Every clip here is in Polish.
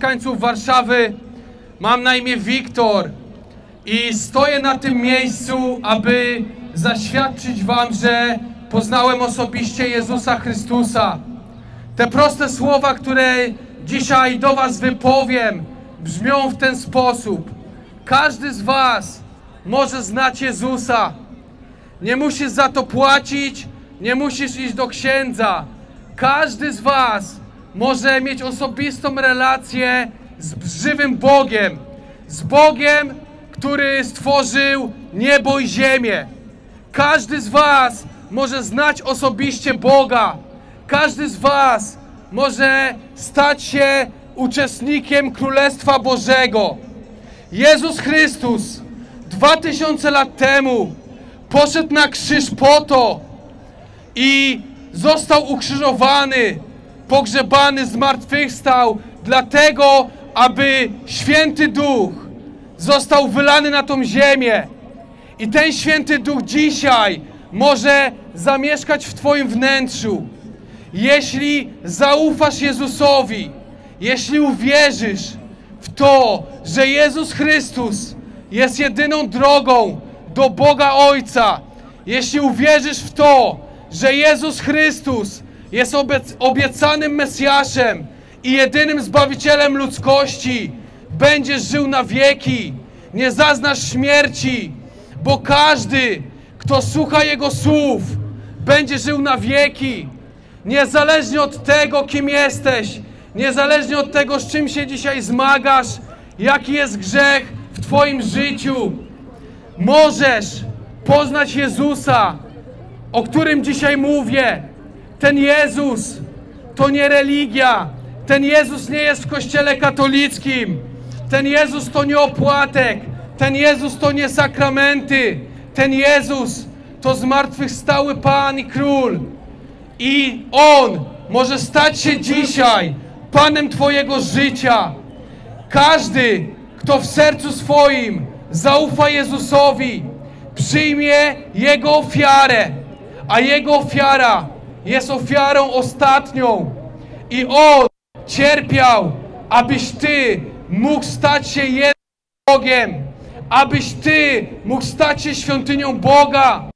mieszkańców Warszawy, mam na imię Wiktor i stoję na tym miejscu, aby zaświadczyć wam, że poznałem osobiście Jezusa Chrystusa. Te proste słowa, które dzisiaj do was wypowiem, brzmią w ten sposób. Każdy z was może znać Jezusa. Nie musisz za to płacić, nie musisz iść do księdza. Każdy z was może mieć osobistą relację z żywym Bogiem. Z Bogiem, który stworzył niebo i ziemię. Każdy z was może znać osobiście Boga. Każdy z was może stać się uczestnikiem Królestwa Bożego. Jezus Chrystus 2000 lat temu poszedł na krzyż po to i został ukrzyżowany, pogrzebany, zmartwychwstał, dlatego, aby Święty Duch został wylany na tą ziemię. I ten Święty Duch dzisiaj może zamieszkać w twoim wnętrzu. Jeśli zaufasz Jezusowi, jeśli uwierzysz w to, że Jezus Chrystus jest jedyną drogą do Boga Ojca, jeśli uwierzysz w to, że Jezus Chrystus jest obiecanym Mesjaszem i jedynym Zbawicielem ludzkości, będziesz żył na wieki, nie zaznasz śmierci, bo każdy, kto słucha Jego słów, będzie żył na wieki. Niezależnie od tego, kim jesteś, niezależnie od tego, z czym się dzisiaj zmagasz, jaki jest grzech w twoim życiu, możesz poznać Jezusa, o którym dzisiaj mówię. Ten Jezus to nie religia. Ten Jezus nie jest w kościele katolickim. Ten Jezus to nie opłatek. Ten Jezus to nie sakramenty. Ten Jezus to zmartwychwstały Pan i Król. I On może stać się dzisiaj Panem twojego życia. Każdy, kto w sercu swoim zaufa Jezusowi, przyjmie Jego ofiarę, a Jego ofiara jest ofiarą ostatnią. I On cierpiał, abyś ty mógł stać się jednym Bogiem, abyś ty mógł stać się świątynią Boga.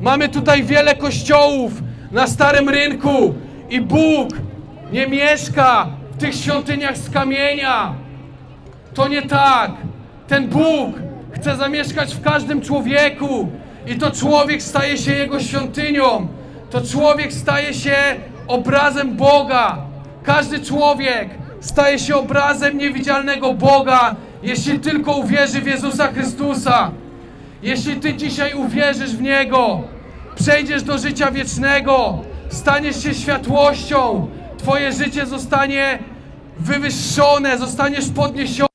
Mamy tutaj wiele kościołów na Starym Rynku i Bóg nie mieszka w tych świątyniach z kamienia. To nie tak. Ten Bóg chce zamieszkać w każdym człowieku i to człowiek staje się Jego świątynią. To człowiek staje się obrazem Boga. Każdy człowiek staje się obrazem niewidzialnego Boga, jeśli tylko uwierzy w Jezusa Chrystusa. Jeśli ty dzisiaj uwierzysz w Niego, przejdziesz do życia wiecznego, staniesz się światłością, twoje życie zostanie wywyższone, zostaniesz podniesiony.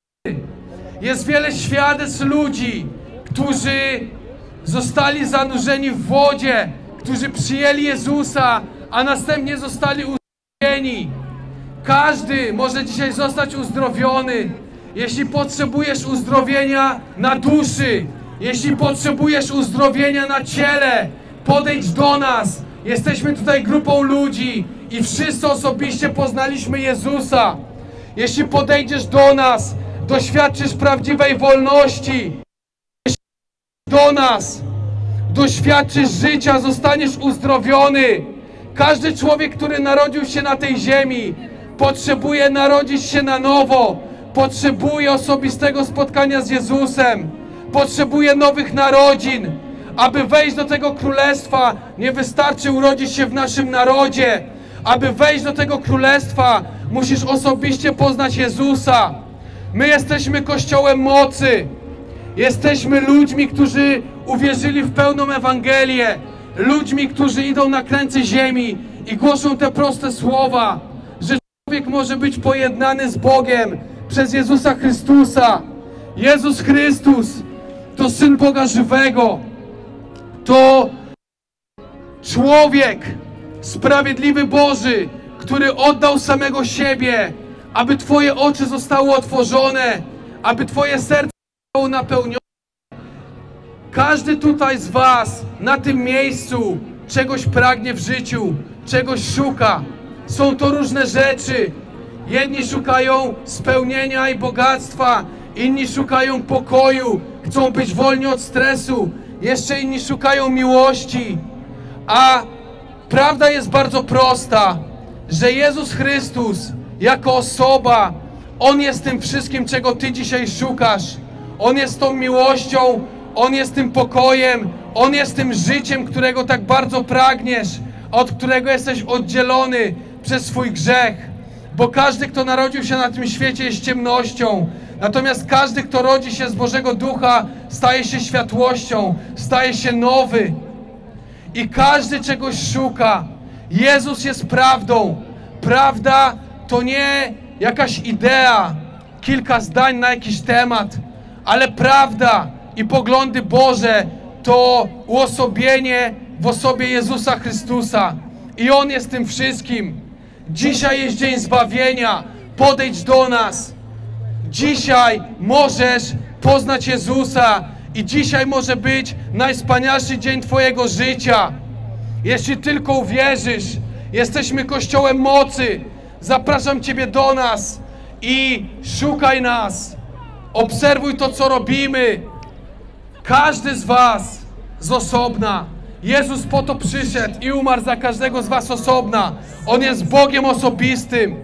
Jest wiele świadectw ludzi, którzy zostali zanurzeni w wodzie, którzy przyjęli Jezusa, a następnie zostali uzdrowieni. Każdy może dzisiaj zostać uzdrowiony. Jeśli potrzebujesz uzdrowienia na duszy, jeśli potrzebujesz uzdrowienia na ciele, podejdź do nas. Jesteśmy tutaj grupą ludzi i wszyscy osobiście poznaliśmy Jezusa. Jeśli podejdziesz do nas, doświadczysz prawdziwej wolności. Jeśli do nas doświadczysz życia, zostaniesz uzdrowiony. Każdy człowiek, który narodził się na tej ziemi, potrzebuje narodzić się na nowo. Potrzebuje osobistego spotkania z Jezusem. Potrzebuje nowych narodzin. Aby wejść do tego królestwa, nie wystarczy urodzić się w naszym narodzie. Aby wejść do tego królestwa, musisz osobiście poznać Jezusa. My jesteśmy Kościołem mocy. Jesteśmy ludźmi, którzy uwierzyli w pełną Ewangelię. Ludźmi, którzy idą na krańce ziemi i głoszą te proste słowa, że człowiek może być pojednany z Bogiem przez Jezusa Chrystusa. Jezus Chrystus to Syn Boga żywego. To człowiek sprawiedliwy Boży, który oddał samego siebie, aby twoje oczy zostały otworzone, aby twoje serce zostało napełnione. Każdy tutaj z was na tym miejscu czegoś pragnie w życiu, czegoś szuka. Są to różne rzeczy. Jedni szukają spełnienia i bogactwa, inni szukają pokoju, chcą być wolni od stresu, jeszcze inni szukają miłości. A prawda jest bardzo prosta, że Jezus Chrystus jako osoba, On jest tym wszystkim, czego ty dzisiaj szukasz. On jest tą miłością, On jest tym pokojem, On jest tym życiem, którego tak bardzo pragniesz, od którego jesteś oddzielony przez swój grzech. Bo każdy, kto narodził się na tym świecie, jest ciemnością. Natomiast każdy, kto rodzi się z Bożego Ducha, staje się światłością, staje się nowy. I każdy czegoś szuka. Jezus jest prawdą. Prawda to nie jakaś idea, kilka zdań na jakiś temat, ale prawda i poglądy Boże to uosobienie w osobie Jezusa Chrystusa. I On jest tym wszystkim. Dzisiaj jest dzień zbawienia. Podejdź do nas. Dzisiaj możesz poznać Jezusa i dzisiaj może być najwspanialszy dzień twojego życia. Jeśli tylko uwierzysz, jesteśmy Kościołem mocy. Zapraszam ciebie do nas i szukaj nas. Obserwuj to, co robimy. Każdy z was z osobna. Jezus po to przyszedł i umarł za każdego z was osobna. On jest Bogiem osobistym.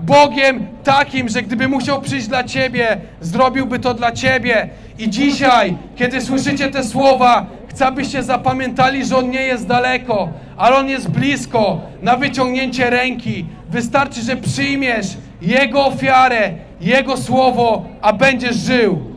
Bogiem takim, że gdyby musiał przyjść dla ciebie, zrobiłby to dla ciebie. I dzisiaj, kiedy słyszycie te słowa, chcę, abyście zapamiętali, że On nie jest daleko, ale On jest blisko, na wyciągnięcie ręki. Wystarczy, że przyjmiesz Jego ofiarę, Jego słowo, a będziesz żył.